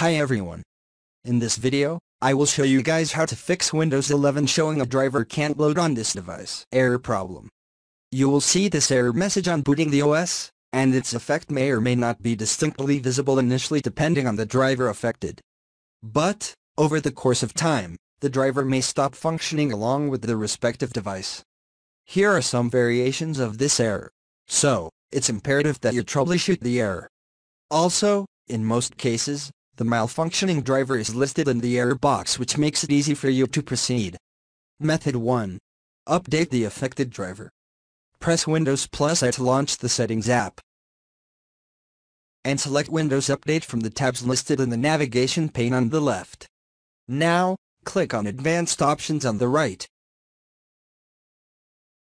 Hi everyone. In this video, I will show you guys how to fix Windows 11 showing a driver can't load on this device error problem. You will see this error message on booting the OS, and its effect may or may not be distinctly visible initially depending on the driver affected. But, over the course of time, the driver may stop functioning along with the respective device. Here are some variations of this error, so it's imperative that you troubleshoot the error. Also, in most cases, the malfunctioning driver is listed in the error box, which makes it easy for you to proceed. Method 1. Update the affected driver. Press Windows + I to launch the Settings app, and select Windows Update from the tabs listed in the navigation pane on the left. Now, click on Advanced Options on the right.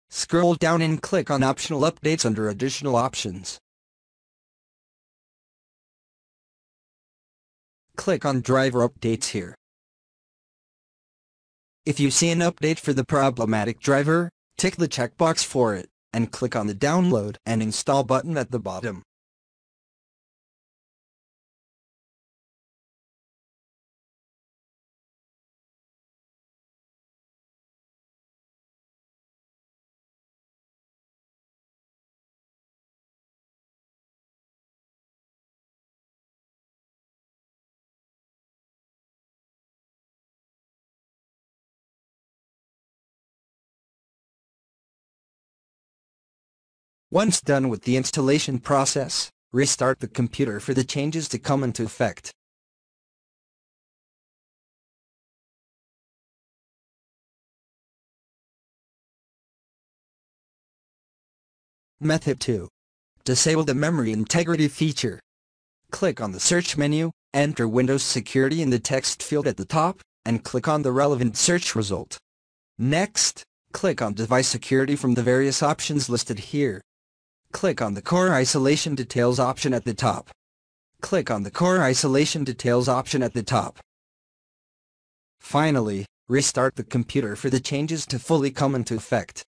Scroll down and click on Optional Updates under Additional Options. Click on Driver Updates here. If you see an update for the problematic driver, tick the checkbox for it, and click on the Download and Install button at the bottom. Once done with the installation process, restart the computer for the changes to come into effect. Method 2. Disable the memory integrity feature. Click on the search menu, enter Windows Security in the text field at the top, and click on the relevant search result. Next, click on Device Security from the various options listed here. Click on the Core Isolation Details option at the top. Finally, restart the computer for the changes to fully come into effect.